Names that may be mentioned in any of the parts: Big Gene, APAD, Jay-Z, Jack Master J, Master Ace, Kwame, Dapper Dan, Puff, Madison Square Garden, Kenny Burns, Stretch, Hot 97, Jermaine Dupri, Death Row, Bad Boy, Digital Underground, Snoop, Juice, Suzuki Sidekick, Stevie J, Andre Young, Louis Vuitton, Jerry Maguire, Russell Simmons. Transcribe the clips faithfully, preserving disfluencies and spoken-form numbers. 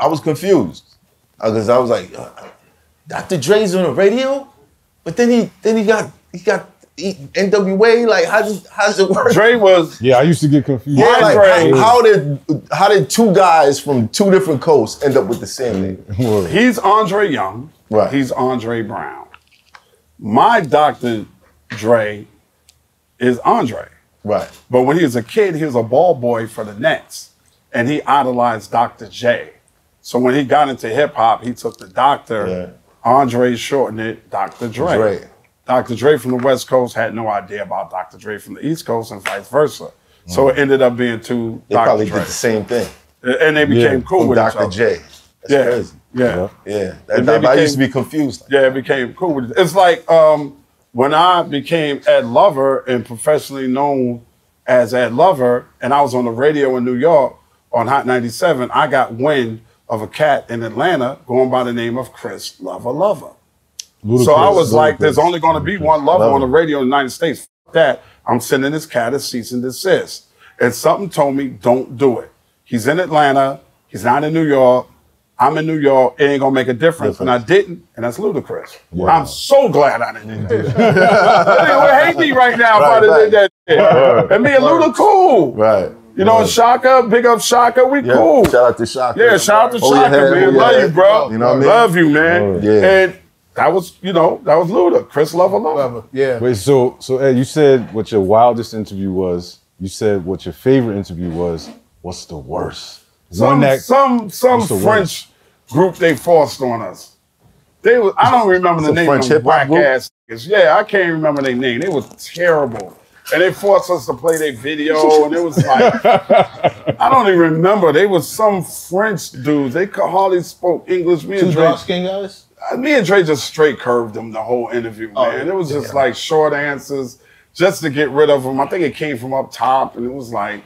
I was confused because I was like, Doctor Dre's on the radio, but then he then he got he got N W A Like how does how does it work? Dre was yeah. I used to get confused. Yeah, like, Dre. How, how did how did two guys from two different coasts end up with the same name? He's Andre Young. Right. He's Andre Brown. My Doctor Dre is Andre. Right. But when he was a kid, he was a ball boy for the Nets, and he idolized Doctor J. So when he got into hip hop, he took the Doctor, yeah. Andre shortened it, Doctor Dre. Dre. Doctor Dre from the West Coast had no idea about Doctor Dre from the East Coast and vice versa. Mm. So it ended up being two they Doctor They probably Dre. Did the same thing. And they became yeah. cool from with Doctor each other. J. That's yeah. crazy. Yeah. Yeah. That, became, I used to be confused. Like yeah, it became cool with it. It's like um, when I became E D LOVER and professionally known as E D LOVER, and I was on the radio in New York on Hot ninety-seven, I got wind of a cat in Atlanta going by the name of Chris Lover Lover. Ludacris, so I was Ludacris. Like, there's only going to be one lover Love on the radio in the United States. F that. I'm sending this cat a cease and desist. And something told me, don't do it. He's in Atlanta. He's not in New York. I'm in New York. It ain't going to make a difference. Difference. And I didn't. And that's Ludacris. Wow. I'm so glad I didn't do that. They would hate me right now right, if I didn't right. do that shit. And me and right. Luda cool. Right. You know, yeah. Shaka, big up Shaka, we yeah. cool. Shout out to Shaka. Yeah, shout out to Shaka, head, man. Love head. You, bro. You know what I mean? Love you, man. Yeah. And that was, you know, that was Luda. Chris Lover Lover. Yeah. Wait, so, so Ed, you said what your wildest interview was. You said what your favorite interview was. What's the worst? Some, that, some, some French group they forced on us. They was, I don't remember the name of them black ass niggas. Yeah, I can't remember their name. They was terrible. And they forced us to play their video, and it was like, I don't even remember. They was some French dudes. They could hardly spoke English. Me Two and Dre, dark skin guys? Me and Dre just straight curved them the whole interview, oh, man. It was just yeah. like short answers just to get rid of them. I think it came from up top, and it was like,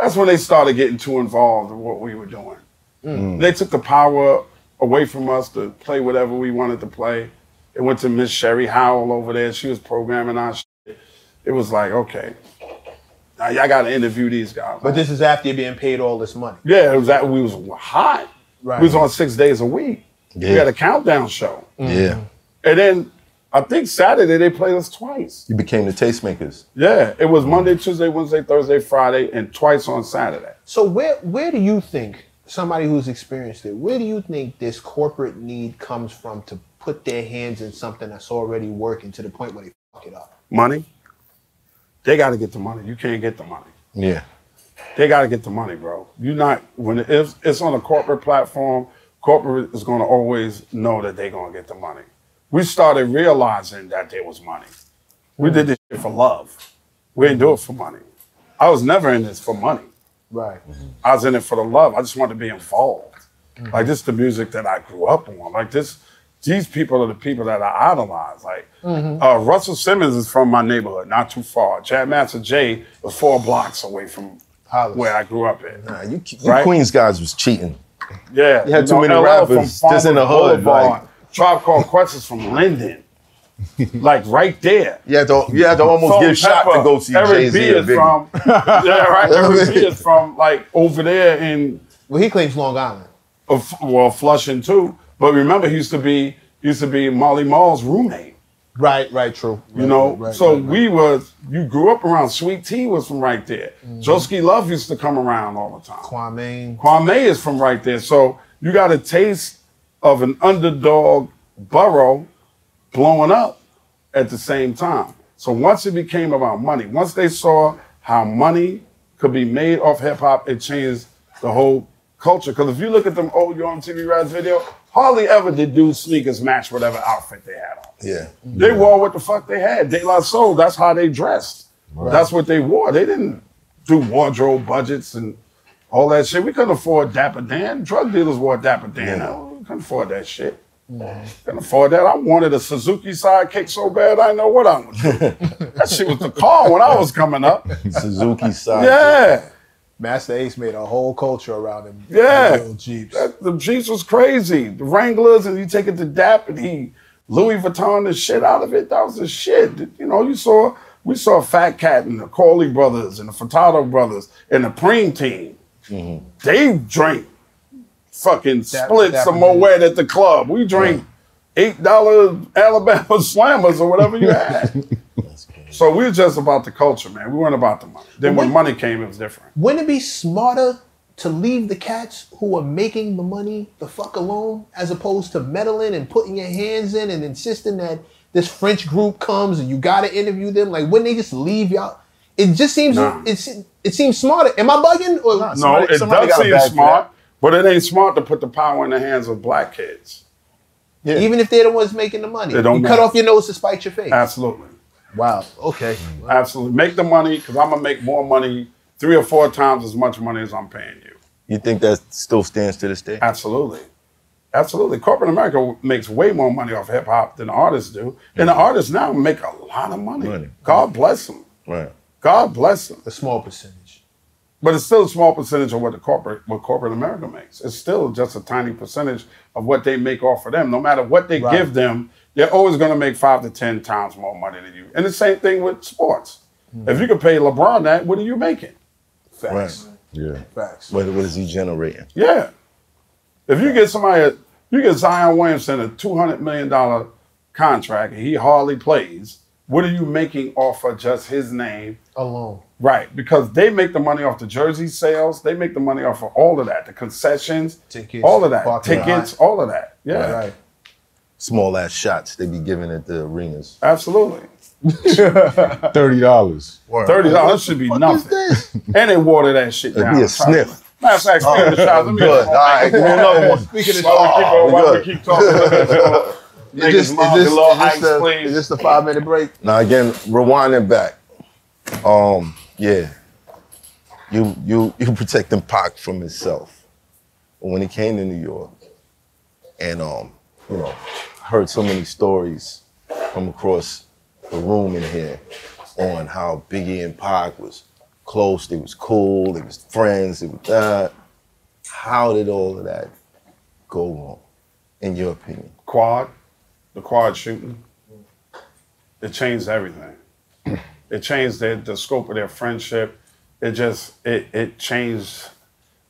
that's when they started getting too involved in what we were doing. Mm. They took the power away from us to play whatever we wanted to play. It went to Miss Sherry Howell over there. She was programming our shit. It was like, okay, now y'all got to interview these guys. But this is after you're being paid all this money. Yeah, it was that we was hot. Right. We was on six days a week. Yeah. We had a countdown show. Mm. Yeah. And then I think Saturday they played us twice. You became the Tastemakers. Yeah, it was Monday, Tuesday, Wednesday, Thursday, Friday, and twice on Saturday. So where where do you think, somebody who's experienced it, where do you think this corporate need comes from to put their hands in something that's already working to the point where they fuck it up? Money. They got to get the money. You can't get the money. Yeah. They got to get the money, bro. You're not, when it's, it's on a corporate platform, corporate is going to always know that they're going to get the money. We started realizing that there was money. We did this shit for love. We didn't do it for money. I was never in this for money. Right. Mm-hmm. I was in it for the love. I just wanted to be involved. Mm-hmm. Like, this is the music that I grew up on. Like, this, these people are the people that I idolize. Like, mm-hmm. uh, Russell Simmons is from my neighborhood, not too far. Jack Master J was four blocks away from Hollis, where I grew up in. Nah, you, you right? Queens guys was cheating. Yeah. You had you too know, many L L rappers just in the hood. Like. Tribe Called Quest is from Linden. Like, right there. You had to, you had to almost so get shot to go see Jay-Z. Eric B is from, yeah, right? Eric B is from, like, over there in... Well, he claims Long Island. Uh, well, Flushing, too. But remember, he used to be used to be Molly Malls' roommate. Right, right, true. You right, know, right, so right, we right. was you grew up around Sweet Tea was from right there. Mm-hmm. Joski Love used to come around all the time. Kwame, Kwame is from right there. So you got a taste of an underdog borough blowing up at the same time. So once it became about money, once they saw how money could be made off hip hop, it changed the whole culture. Because if you look at them old Yo M T V Raps video. Hardly ever did dudes' sneakers match whatever outfit they had on. Yeah. They yeah. wore what the fuck they had. De La Soul, that's how they dressed. Right. That's what they wore. They didn't do wardrobe budgets and all that shit. We couldn't afford Dapper Dan. Drug dealers wore Dapper Dan. Yeah. We couldn't afford that shit. Yeah. Couldn't afford that. I wanted a Suzuki Sidekick so bad I didn't know what I would do. That shit was the car when I was coming up. Suzuki Sidekick. Yeah. Master Ace made a whole culture around him. Yeah. The Jeeps. That, the Jeeps was crazy. The Wranglers, and you take it to Dap, and he Louis Vuitton the shit out of it. That was the shit. You know, you saw, we saw Fat Cat and the Corley Brothers and the Furtado Brothers and the Preem Team. Mm-hmm. They drank fucking that, splits that some Moet at the club. We drink eight dollar Alabama Slammers or whatever you had. So we were just about the culture, man. We weren't about the money. Then when, when money came, it was different. Wouldn't it be smarter to leave the cats who are making the money the fuck alone, as opposed to meddling and putting your hands in and insisting that this French group comes and you gotta interview them? Like, wouldn't they just leave y'all? It just seems nah. it's it seems smarter. Am I bugging? Or nah, somebody, no, it does seem smart, but it ain't smart to put the power in the hands of black kids. Yeah. Even if they're the ones making the money, they don't you matter. Cut off your nose to spite your face. Absolutely. Wow. Okay. Wow. Absolutely. Make the money, because I'm gonna make more money, three or four times as much money as I'm paying you. You think that still stands to this day? Absolutely. Absolutely. Corporate America makes way more money off hip hop than artists do. Mm-hmm. And the artists now make a lot of money. money. God bless them. Right. God bless them. A small percentage. But it's still a small percentage of what the corporate what corporate America makes. It's still just a tiny percentage of what they make off of them. No matter what they right. give them, they're always going to make five to ten times more money than you. And the same thing with sports. Mm-hmm. If you could pay LeBron that, what are you making? Facts. Right. Yeah. Facts. What, what is he generating? Yeah. If you get somebody, you get Zion Williamson a two hundred million dollar contract and he hardly plays, what are you making off of just his name? Alone. Right, because they make the money off the jersey sales, they make the money off of all of that, the concessions, tickets, all of that, tickets, all of that, yeah. Right. Right. Small ass shots they be giving at the arenas. Absolutely. thirty dollars. thirty dollars should be nothing. And they water that shit down. It'd be a sniff. Matter of fact, speaking of the shots, let me all right, another one. Speaking of shots, why we keep talking about this? Niggas, just, is this, is ice, this a, is this a five minute break? Now again, rewinding back. Um, yeah. You you you protecting Pac from himself. When he came to New York, and um, you know, heard so many stories from across the room in here on how Biggie and Pac was close, they was cool, they was friends, they was that. How did all of that go wrong, in your opinion? Quad, the quad shooting, it changed everything. It changed their, the scope of their friendship. It just, it, it changed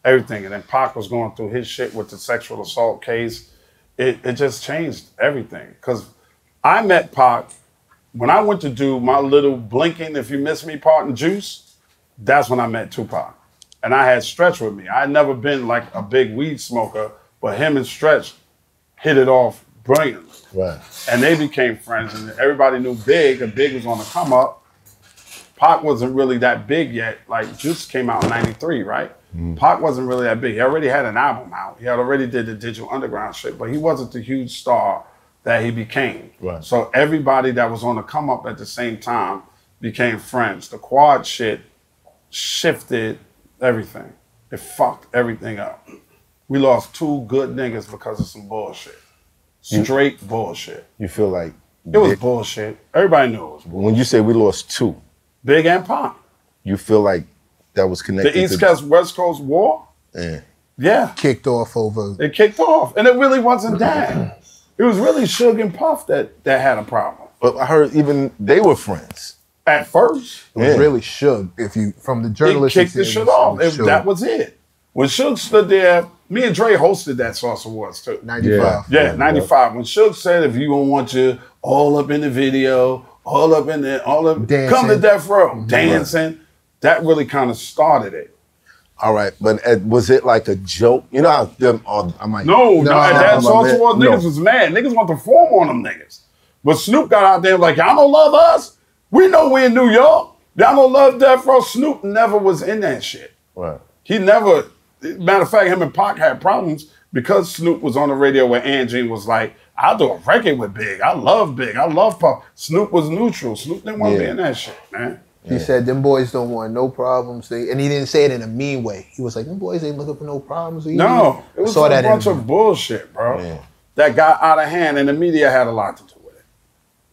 everything. And then Pac was going through his shit with the sexual assault case. It, it just changed everything. Because I met Pac when I went to do my little Blinking If You Miss Me part in Juice. That's when I met Tupac. And I had Stretch with me. I had never been like a big weed smoker, but him and Stretch hit it off brilliantly. Right. And they became friends, and everybody knew Big, and Big was on the come up. Pac wasn't really that big yet. Like, Juice came out in ninety-three, right? Mm. Pac wasn't really that big. He already had an album out. He had already did the Digital Underground shit, but he wasn't the huge star that he became. Right. So everybody that was on the come up at the same time became friends. The quad shit shifted everything. It fucked everything up. We lost two good niggas because of some bullshit. Straight you, bullshit. You feel like it was bullshit. Everybody knew it was bullshit. When you say we lost two, Big and Pop. You feel like that was connected to the East Coast West Coast war? Yeah. Yeah. Kicked off over. It kicked off. And it really wasn't that. It was really Suge and Puff that, that had a problem. But I heard even they were friends. At first. It was yeah. really Suge. If you from the journalists. It kicked the shit off. It, that was it. When Suge stood there, me and Dre hosted that Sauce Awards too. ninety-five. Yeah, yeah ninety-five. When Suge said, if you don't want you all up in the video, all up in there, all up, dancing. Come to Death Row, dancing. Right. That really kind of started it. All right, but uh, was it like a joke? You know how them, uh, I might. No, no, no at that Sauce Awards, niggas no. was mad. Niggas want to form on them niggas. But Snoop got out there like, y'all don't love us. We know we're in New York. Y'all don't love Death Row. Snoop never was in that shit. Right. He never, matter of fact, him and Pac had problems because Snoop was on the radio where Angie was like, I'll do a record with Big. I love Big. I love Puff. Snoop was neutral. Snoop didn't want to yeah. be in that shit, man. He yeah. said, them boys don't want no problems. They, and he didn't say it in a mean way. He was like, them boys ain't looking for no problems. Either. No, it was a that bunch of bullshit, bro. Yeah. That got out of hand, and the media had a lot to do with it.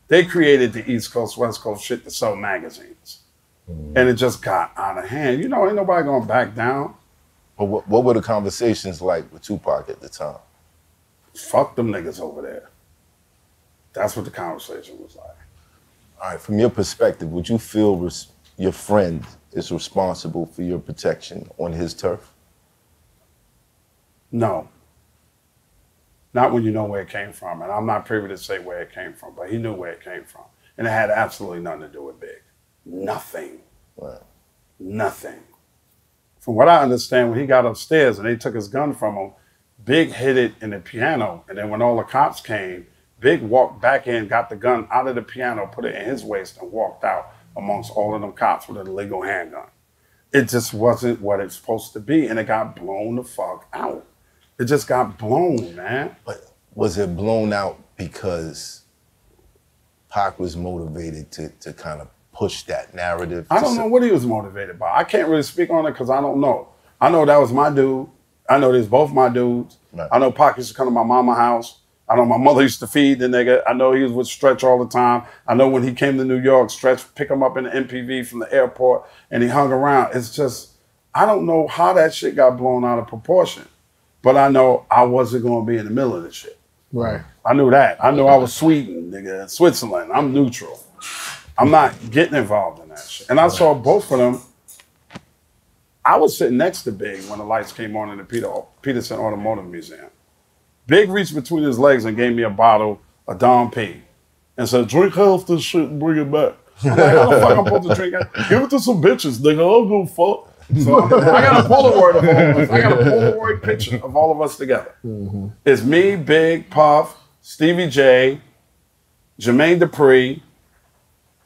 They created the East Coast, West Coast shit to sell magazines. Mm. And it just got out of hand. You know, ain't nobody going to back down. But what, what were the conversations like with Tupac at the time? Fuck them niggas over there. That's what the conversation was like. All right, from your perspective, would you feel res your friend is responsible for your protection on his turf? No, Not when you know where it came from. And I'm not privy to say where it came from, but he knew where it came from. And it had absolutely nothing to do with Big. Nothing. Wow. Nothing. From what I understand, when he got upstairs and they took his gun from him, Big hid it in the piano. And then when all the cops came, Big walked back in, got the gun out of the piano, put it in his waist, and walked out amongst all of them cops with an illegal handgun. It just wasn't what it's supposed to be, and it got blown the fuck out. It just got blown, man. But was it blown out because Pac was motivated to, to kind of push that narrative? I don't know what he was motivated by. I can't really speak on it because I don't know. I know that was my dude. I know there's both my dudes. Right. I know Pac used to come to my mama's house. I know my mother used to feed the nigga. I know he was with Stretch all the time. I know when he came to New York, Stretch picked him up in the M P V from the airport and he hung around. It's just, I don't know how that shit got blown out of proportion, but I know I wasn't gonna be in the middle of this shit. Right. I knew that. I knew I was Sweden, nigga, Switzerland. I'm neutral. I'm not getting involved in that shit. And I saw both of them. I was sitting next to Big when the lights came on in the Peter, Peterson Automotive Museum. Big reached between his legs and gave me a bottle of Dom P and said, drink half this shit and bring it back. I'm like, how the fuck I'm supposed to drink it? Give it to some bitches, nigga. I don't give a fuck. So I got a Polaroid of all of us. I got a Polaroid picture of all of us together. Mm-hmm. It's me, Big, Puff, Stevie J, Jermaine Dupri,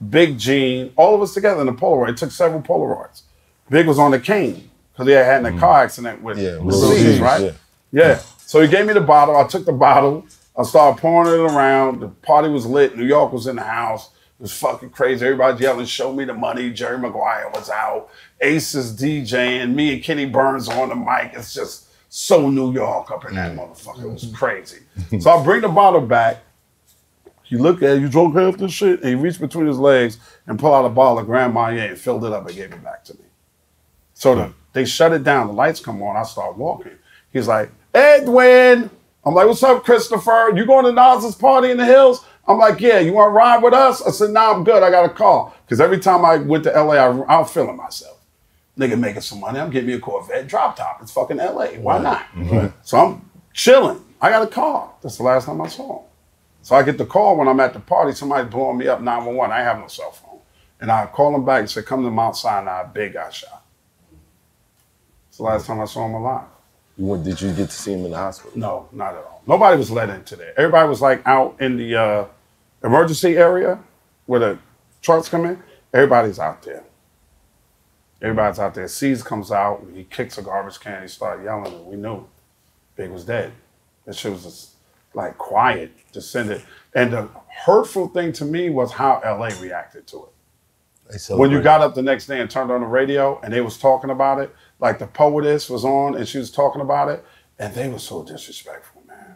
Big Gene, all of us together in a Polaroid. It took several Polaroids. Big was on the cane because he had had a car accident with yeah, Suge, right? Yeah. yeah. So he gave me the bottle. I took the bottle. I started pouring it around. The party was lit. New York was in the house. It was fucking crazy. Everybody's yelling, show me the money. Jerry Maguire was out. Ace is DJing. Me and Kenny Burns on the mic. It's just so New York up in that motherfucker. It was crazy. So I bring the bottle back. He looked at it. You drunk half this shit? And he reached between his legs and pulled out a bottle of Grand Marnier and filled it up and gave it back to me. So the, they shut it down. The lights come on. I start walking. He's like, Edwin. I'm like, what's up, Christopher? You going to Nas's party in the hills? I'm like, yeah, you want to ride with us? I said, nah, I'm good. I got a call. Because every time I went to L A, I, I was feeling myself. Nigga making some money. I'm getting me a Corvette drop top. It's fucking L A. Why not? Mm-hmm. So I'm chilling. I got a call. That's the last time I saw him. So I get the call when I'm at the party. Somebody's blowing me up nine one one. I have no cell phone. And I call him back and say, come to Mount Sinai. Big got shot. It's the last time I saw him alive. You went, did you get to see him in the hospital? No, not at all. Nobody was let into there. Everybody was like out in the uh, emergency area where the trucks come in. Everybody's out there. Everybody's out there. C's comes out. He kicks a garbage can. He started yelling. And we knew Big was dead. That shit was just like quiet, descended. And the hurtful thing to me was how L A reacted to it. When you got up the next day and turned on the radio and they was talking about it, like the Poetess was on and she was talking about it, and they were so disrespectful, man.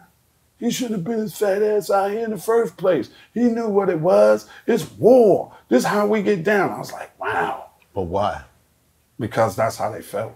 He shouldn't have been his fat ass out here in the first place. He knew what it was. It's war. This is how we get down. I was like, wow. But why? Because that's how they felt.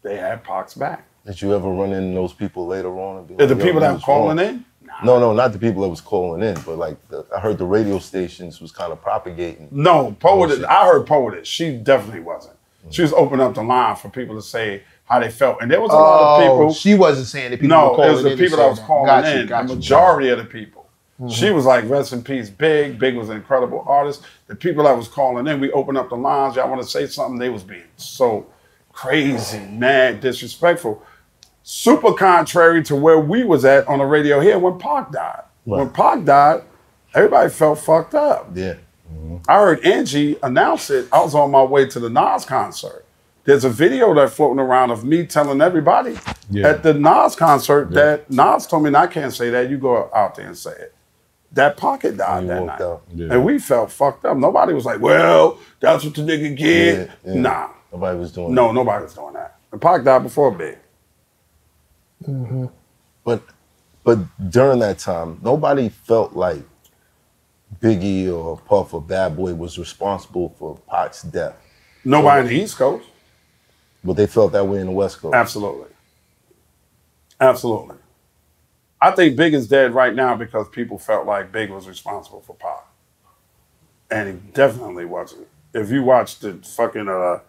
They had Pac's back. Did you ever run into those people later on? And be like, the people that were calling in? No, no, not the people that was calling in, but like the, I heard the radio stations was kind of propagating. No, Poetess. I heard Poetess. She definitely wasn't. She was opening up the line for people to say how they felt. And there was a oh, lot of people. She wasn't saying that people no, were calling in. No, it was the people that was calling gotcha, in. Gotcha, the majority gotcha. of the people. Mm-hmm. She was like, rest in peace, Big. Big was an incredible artist. The people that was calling in, we opened up the lines. Y'all want to say something? They was being so crazy, mad, disrespectful. Super contrary to where we was at on the radio here when Pac died. Right. When Pac died, everybody felt fucked up. Yeah. I heard Angie announce it. I was on my way to the Nas concert. There's a video that's floating around of me telling everybody yeah. at the Nas concert yeah. that Nas told me, and I can't say that, you go out there and say it. That Pocket died that night. Yeah. And we felt fucked up. Nobody was like, well, that's what the nigga get. Yeah, yeah. Nah. Nobody was doing no, that. No, nobody was doing that. And Pac died before Big. Mm-hmm. But, but during that time, nobody felt like Biggie or Puff or Bad Boy was responsible for Pac's death. Nobody so, in the East Coast. But they felt that way in the West Coast. Absolutely. Absolutely. I think Big is dead right now because people felt like Big was responsible for Pac. And he definitely wasn't. If you watch the fucking uh,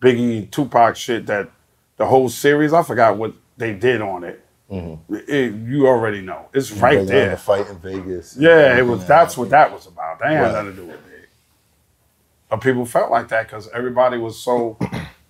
Biggie Tupac shit, that the whole series, I forgot what they did on it. Mm-hmm. It, you already know. It's you right there. The fight in Vegas. Yeah, it was. That that's what that was about. They had nothing to do with Big. But people felt like that because everybody was so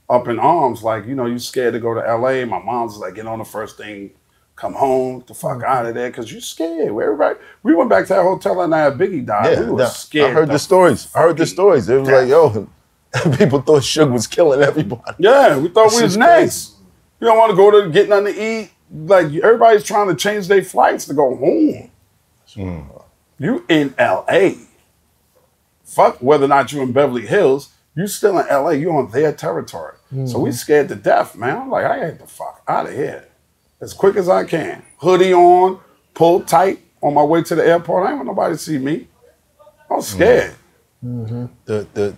up in arms. Like, you know, you scared to go to L A. My mom's like, get on the first thing, come home, get the fuck out of there because you scared. Everybody, we went back to that hotel and that Biggie died. Yeah, we were scared. I heard the stories. I heard the stories. It was death. Like, yo, people thought Suge was killing everybody. Yeah, we thought we was next. You don't want to go to get nothing to eat. Like, everybody's trying to change their flights to go home. Mm. You in L A. Fuck whether or not you in Beverly Hills, you still in L A, you on their territory. Mm. So we scared to death, man. I'm like, I gotta get the fuck out of here as quick as I can. Hoodie on, pulled tight on my way to the airport. I ain't want nobody to see me. I was scared. Mm. Mm-hmm. The, the,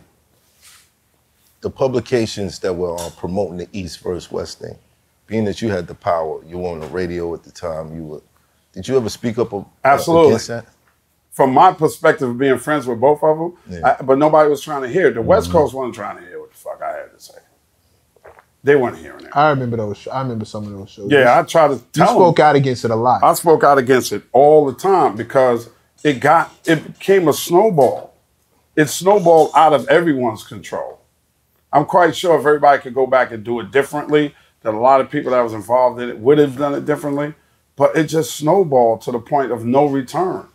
the publications that were uh, promoting the East versus West thing, being that you had the power, you were on the radio at the time, you were, did you ever speak up Absolutely. against that? From my perspective of being friends with both of them, yeah. I, but nobody was trying to hear it. The mm-hmm. West Coast wasn't trying to hear what the fuck I had to say. They weren't hearing it. I remember those, I remember some of those shows. Yeah, I tried to tell them. You spoke out against it a lot. I spoke out against it all the time because it got, it became a snowball. It snowballed out of everyone's control. I'm quite sure if everybody could go back and do it differently, that a lot of people that was involved in it would have done it differently, but it just snowballed to the point of no return.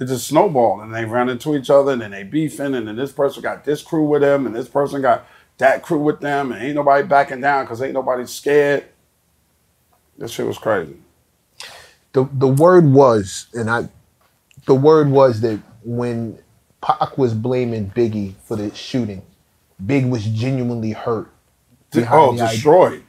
It just snowballed, and they ran into each other, and then they beefing, and then this person got this crew with them, and this person got that crew with them, and ain't nobody backing down because ain't nobody scared. This shit was crazy. The the word was, and I, the word was that when Pac was blaming Biggie for the shooting, Big was genuinely hurt. Oh, destroyed. Idea.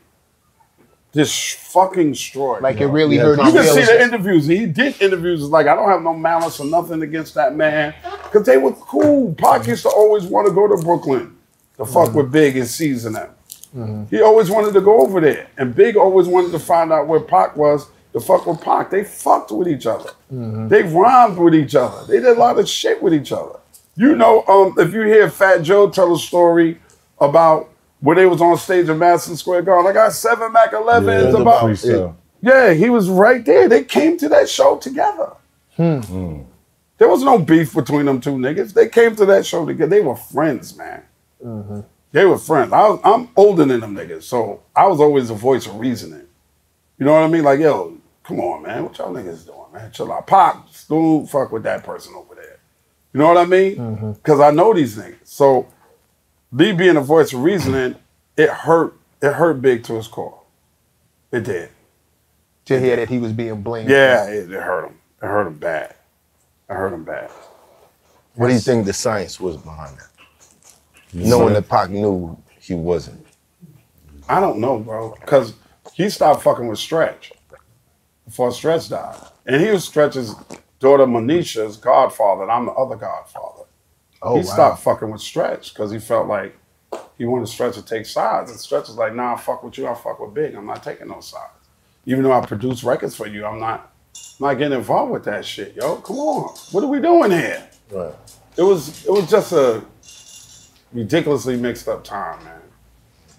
This fucking destroyed. Like, it really yeah, hurt. You can see the interviews. He did interviews. Like, I don't have no malice or nothing against that man. Because they were cool. Pac used to always want to go to Brooklyn to fuck mm-hmm. with Big and season them. Mm-hmm. He always wanted to go over there. And Big always wanted to find out where Pac was to fuck with Pac. They fucked with each other. Mm-hmm. They rhymed with each other. They did a lot of shit with each other. You know, um, if you hear Fat Joe tell a story about where they was on stage in Madison Square Garden. I got seven Mac elevens yeah, about it, yeah, he was right there. They came to that show together. Hmm. There was no beef between them two niggas. They came to that show together. They were friends, man. Mm-hmm. They were friends. I was, I'm older than them niggas, so I was always the voice of reasoning. You know what I mean? Like, yo, come on, man. What y'all niggas doing, man? Chill out. Pop, dude, fuck with that person over there. You know what I mean? Because mm-hmm. I know these niggas. So me being a voice of reasoning, it hurt. It hurt Big to his core. It did. To hear that he was being blamed. Yeah, it, it hurt him. It hurt him bad. It hurt him bad. What do you think the science was behind that? Knowing that Pac knew he wasn't. I don't know, bro. Because he stopped fucking with Stretch before Stretch died. And he was Stretch's daughter Manisha's godfather, and I'm the other godfather. Oh, he wow. stopped fucking with Stretch because he felt like he wanted Stretch to take sides. And Stretch was like, nah, I fuck with you, I fuck with Big. I'm not taking no sides. Even though I produce records for you, I'm not, I'm not getting involved with that shit, yo. Come on. What are we doing here? Right. It was it was just a ridiculously mixed up time, man,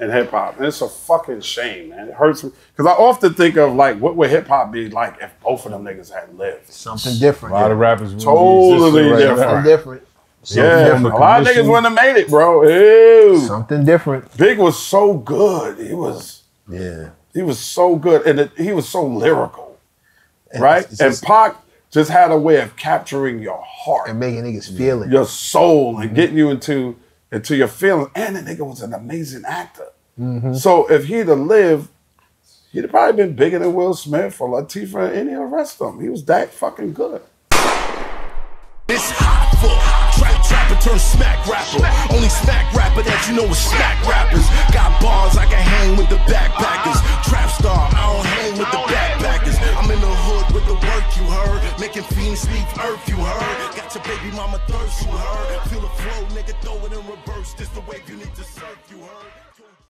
in hip hop. And it's a fucking shame, man. It hurts me. Because I often think of, like, what would hip hop be like if both of them niggas had lived? Something different. A lot yeah. of rappers totally right different. Something different. Something yeah, different. A lot of niggas wouldn't have made it, bro. Ew. Something different. Big was so good. He was, yeah. He was so good, and it, he was so lyrical, and right? Just, and Pac just had a way of capturing your heart and making niggas feel it, your soul, and mm-hmm. getting you into into your feelings. And the nigga was an amazing actor. Mm-hmm. So if he'd have lived, he'd have probably been bigger than Will Smith or Latifah and any of the rest of them. He was that fucking good. It's hot for. Trap trapper turn smack rapper. Only smack rapper that you know is smack rappers. Got bars, I can hang with the backpackers. Trap star, I don't hang with the backpackers. I'm in the hood with the work you heard. Making fiends leave earth you heard. Got your baby mama thirst you heard. Feel the flow, nigga, throw it in reverse. This the wave you need to surf you heard.